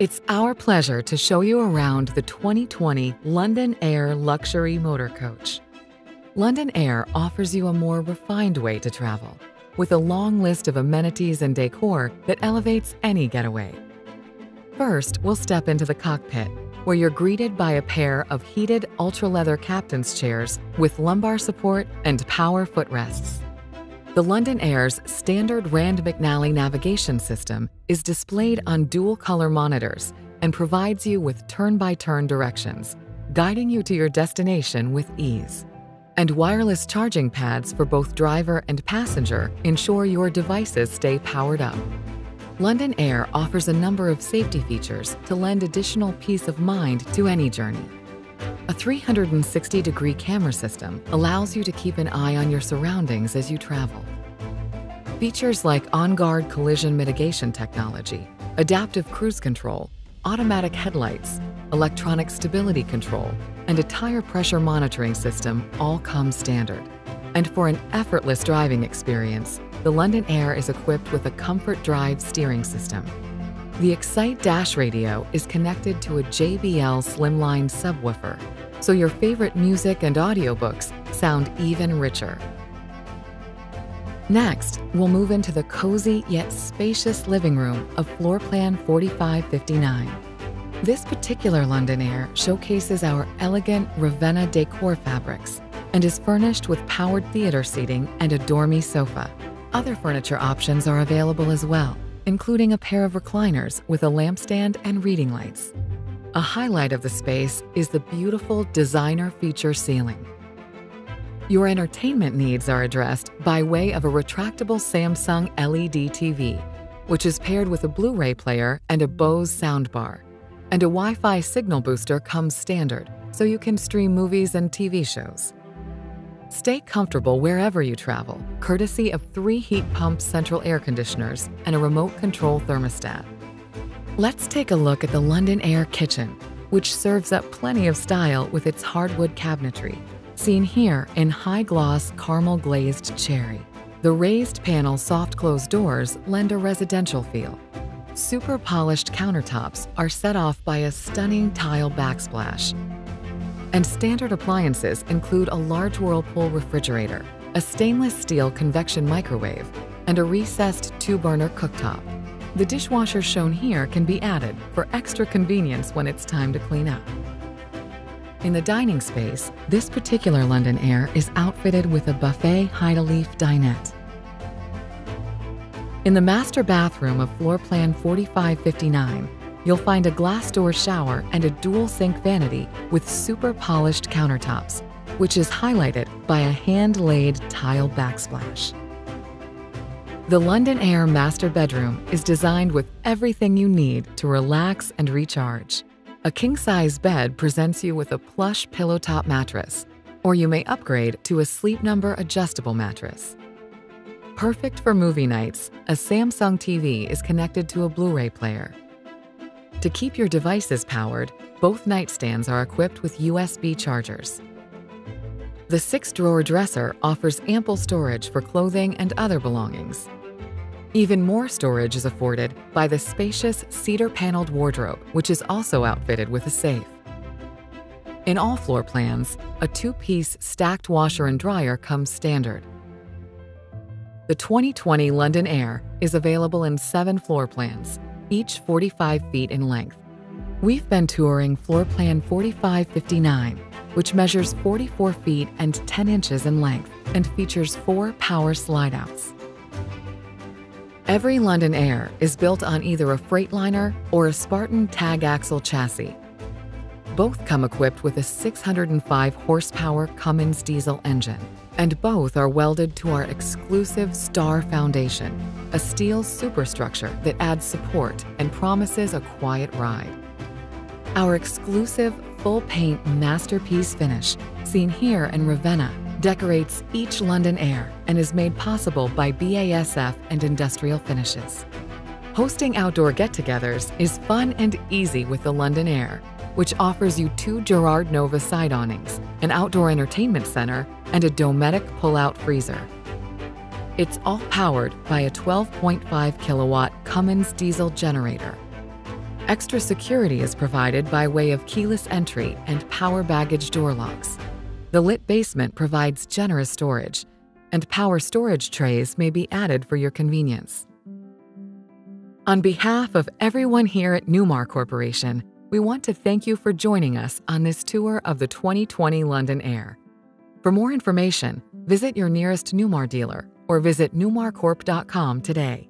It's our pleasure to show you around the 2020 London Aire Luxury Motor Coach. London Aire offers you a more refined way to travel, with a long list of amenities and decor that elevates any getaway. First, we'll step into the cockpit, where you're greeted by a pair of heated ultra-leather captain's chairs with lumbar support and power footrests. The London Aire's standard Rand McNally navigation system is displayed on dual-color monitors and provides you with turn-by-turn directions, guiding you to your destination with ease. And wireless charging pads for both driver and passenger ensure your devices stay powered up. London Aire offers a number of safety features to lend additional peace of mind to any journey. A 360-degree camera system allows you to keep an eye on your surroundings as you travel. Features like OnGuard collision mitigation technology, adaptive cruise control, automatic headlights, electronic stability control, and a tire pressure monitoring system all come standard. And for an effortless driving experience, the London Aire is equipped with a ComfortDrive steering system. The Excite Dash Radio is connected to a JBL slimline subwoofer, so your favorite music and audiobooks sound even richer. Next, we'll move into the cozy yet spacious living room of floor plan 4559. This particular London Aire showcases our elegant Ravenna decor fabrics and is furnished with powered theater seating and a dormy sofa. Other furniture options are available as well, including a pair of recliners with a lampstand and reading lights. A highlight of the space is the beautiful designer feature ceiling. Your entertainment needs are addressed by way of a retractable Samsung LED TV, which is paired with a Blu-ray player and a Bose soundbar. And a Wi-Fi signal booster comes standard, so you can stream movies and TV shows. Stay comfortable wherever you travel, courtesy of 3 heat pump central air conditioners and a remote control thermostat. Let's take a look at the London Aire kitchen, which serves up plenty of style with its hardwood cabinetry, seen here in high-gloss caramel glazed cherry. The raised panel soft-close doors lend a residential feel. Super polished countertops are set off by a stunning tile backsplash. And standard appliances include a large Whirlpool refrigerator, a stainless steel convection microwave, and a recessed 2-burner cooktop. The dishwasher shown here can be added for extra convenience when it's time to clean up. In the dining space, this particular London Aire is outfitted with a buffet hide-a-leaf dinette. In the master bathroom of floor plan 4559, you'll find a glass door shower and a dual sink vanity with super polished countertops, which is highlighted by a hand-laid tile backsplash. The London Aire master bedroom is designed with everything you need to relax and recharge. A king-size bed presents you with a plush pillow-top mattress, or you may upgrade to a Sleep Number adjustable mattress. Perfect for movie nights, a Samsung TV is connected to a Blu-ray player. To keep your devices powered, both nightstands are equipped with USB chargers. The 6-drawer dresser offers ample storage for clothing and other belongings. Even more storage is afforded by the spacious cedar-paneled wardrobe, which is also outfitted with a safe. In all floor plans, a 2-piece stacked washer and dryer comes standard. The 2020 London Aire is available in 7 floor plans, each 45 feet in length. We've been touring floor plan 4559, which measures 44 feet and 10 inches in length and features 4 power slide-outs. Every London Aire is built on either a Freightliner or a Spartan tag-axle chassis. Both come equipped with a 605-horsepower Cummins diesel engine, and both are welded to our exclusive Star Foundation, a steel superstructure that adds support and promises a quiet ride. Our exclusive full-paint masterpiece finish, seen here in Ravenna, decorates each London Aire and is made possible by BASF and industrial finishes. Hosting outdoor get-togethers is fun and easy with the London Aire, which offers you 2 Girard Nova side awnings, an outdoor entertainment center, and a Dometic pull-out freezer. It's all powered by a 12.5-kilowatt Cummins diesel generator. Extra security is provided by way of keyless entry and power baggage door locks. The lit basement provides generous storage, and power storage trays may be added for your convenience. On behalf of everyone here at Newmar Corporation, we want to thank you for joining us on this tour of the 2020 London Aire. For more information, visit your nearest Newmar dealer or visit newmarcorp.com today.